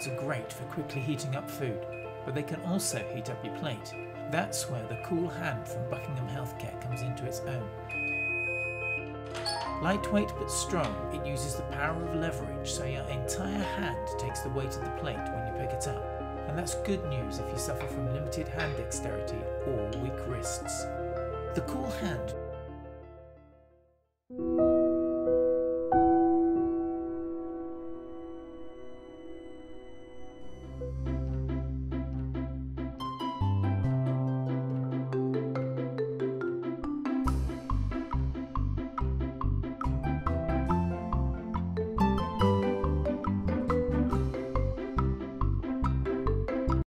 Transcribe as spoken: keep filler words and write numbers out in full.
Ovens are great for quickly heating up food, but they can also heat up your plate. That's where the Cool Hand from Buckingham Healthcare comes into its own. Lightweight but strong, it uses the power of leverage, so your entire hand takes the weight of the plate when you pick it up. And that's good news if you suffer from limited hand dexterity or weak wrists. The Cool Hand